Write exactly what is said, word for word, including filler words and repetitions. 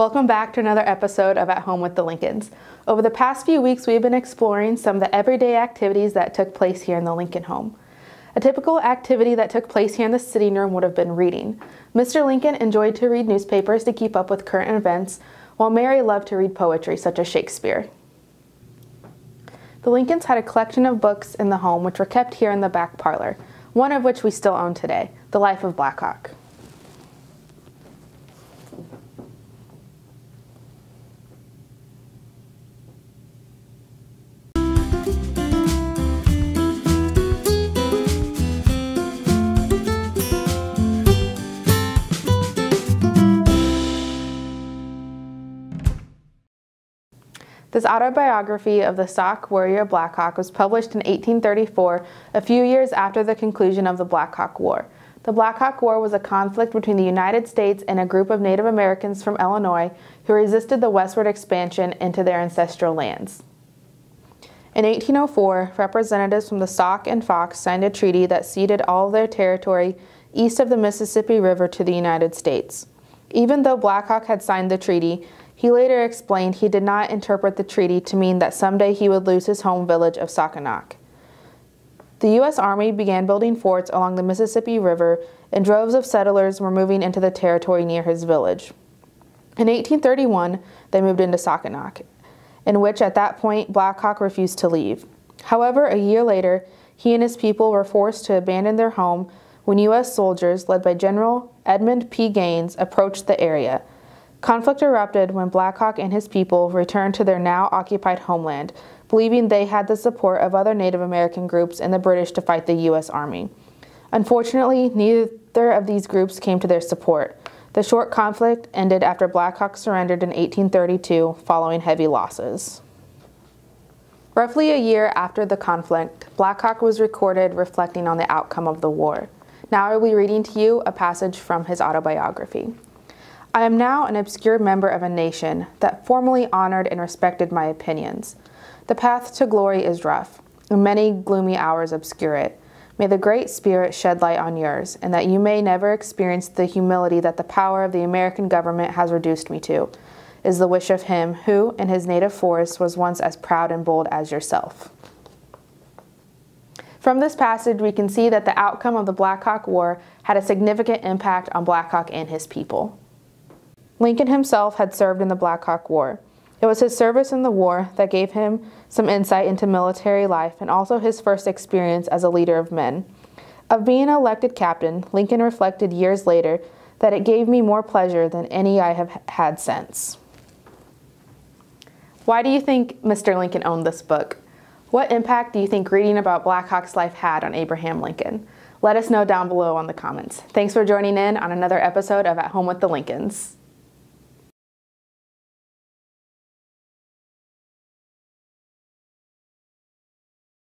Welcome back to another episode of At Home with the Lincolns. Over the past few weeks, we've been exploring some of the everyday activities that took place here in the Lincoln home. A typical activity that took place here in the sitting room would have been reading. Mister Lincoln enjoyed to read newspapers to keep up with current events, while Mary loved to read poetry such as Shakespeare. The Lincolns had a collection of books in the home which were kept here in the back parlor, one of which we still own today, The Life of Black Hawk. This autobiography of the Sauk warrior Black Hawk was published in eighteen thirty-four, a few years after the conclusion of the Black Hawk War. The Black Hawk War was a conflict between the United States and a group of Native Americans from Illinois who resisted the westward expansion into their ancestral lands. In eighteen oh four, representatives from the Sauk and Fox signed a treaty that ceded all of their territory east of the Mississippi River to the United States. Even though Black Hawk had signed the treaty, he later explained he did not interpret the treaty to mean that someday he would lose his home village of Saukenuk. The U S Army began building forts along the Mississippi River, and droves of settlers were moving into the territory near his village. In eighteen thirty-one, they moved into Saukenuk, in which at that point Black Hawk refused to leave. However, a year later, he and his people were forced to abandon their home when U S soldiers, led by General Edmund P. Gaines, approached the area. Conflict erupted when Black Hawk and his people returned to their now-occupied homeland, believing they had the support of other Native American groups and the British to fight the U S Army. Unfortunately, neither of these groups came to their support. The short conflict ended after Black Hawk surrendered in eighteen thirty-two, following heavy losses. Roughly a year after the conflict, Black Hawk was recorded reflecting on the outcome of the war. Now I will be reading to you a passage from his autobiography. I am now an obscure member of a nation that formerly honored and respected my opinions. The path to glory is rough, and many gloomy hours obscure it. May the Great Spirit shed light on yours, and that you may never experience the humility that the power of the American government has reduced me to, is the wish of him who, in his native forest, was once as proud and bold as yourself. From this passage, we can see that the outcome of the Black Hawk War had a significant impact on Black Hawk and his people. Lincoln himself had served in the Black Hawk War. It was his service in the war that gave him some insight into military life and also his first experience as a leader of men. Of being elected captain, Lincoln reflected years later that it gave me more pleasure than any I have had since. Why do you think Mister Lincoln owned this book? What impact do you think reading about Black Hawk's life had on Abraham Lincoln? Let us know down below on the comments. Thanks for joining in on another episode of At Home with the Lincolns.